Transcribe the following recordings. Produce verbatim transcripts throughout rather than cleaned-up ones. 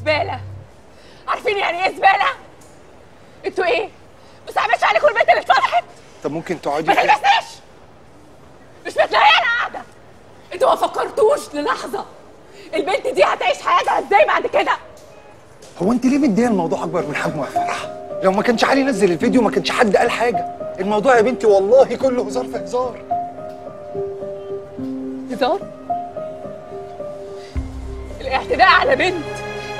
زباله. عارفين يعني ايه زباله؟ انتوا ايه؟ مصعباش عليكم البنت اللي اتفضحت؟ طب ممكن تقعدي ما تلبسنيش، مش متلاقيه انا قاعده. انتوا ما فكرتوش للحظه البنت دي هتعيش حياتها ازاي بعد كده؟ هو انت ليه مديه الموضوع اكبر من حجمه يا فرحه؟ لو ما كانش علي نزل الفيديو ما كانش حد قال حاجه. الموضوع يا بنتي والله كله هزار في هزار. هزار؟ الاعتداء على بنت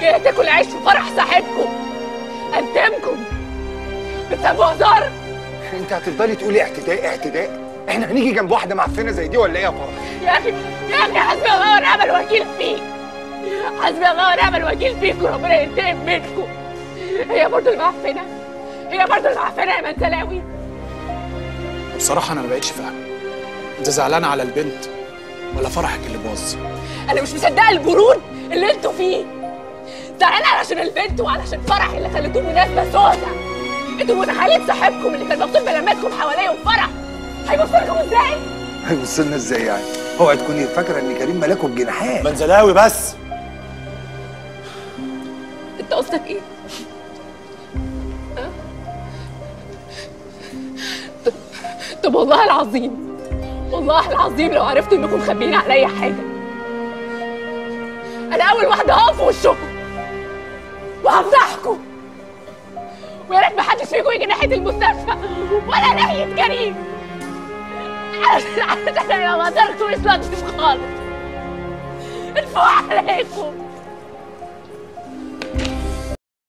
جايه تاكل عيش في فرح صاحبكم قدامكم بتسموه هزار؟ انت هتفضلي تقولي اعتداء اعتداء؟ احنا هنيجي جنب واحده معفنه زي دي ولا ايه يا فرح؟ يا اخي يا اخي حسبي الله ونعم الوكيل فيك، حسبي الله ونعم الوكيل فيك، وربنا ينتقم منكم. هي برضه المعفنه، هي برضه المعفنه يا منزلاوي. بصراحه انا ما بقتش فاهمه، انت زعلانه على البنت ولا فرحك اللي باظ؟ انا مش مصدقه البرود اللي انتوا فيه. زعلانه علشان البنت وعلشان فرح اللي خليتوه مناسبه سودا. انتوا متخيلين صاحبكم اللي كان مكتوب بلماتكم حواليه وفرح هيبص لكم ازاي؟ هيبص لنا ازاي يعني؟ اوعي تكوني فاكره ان كريم ملاكه بجناحات. منزلاوي بس انت قصدك ايه؟ طب والله العظيم والله العظيم لو عرفتوا انكم خبيين عليا حاجه انا اول واحده هقف في وشكم وهفضحكم، ويا ريت محدش فيكم يجي ناحيه المستشفى ولا ناحيه كريم علشان انا منظركم مش لطيف خالص. انفوا عليكم.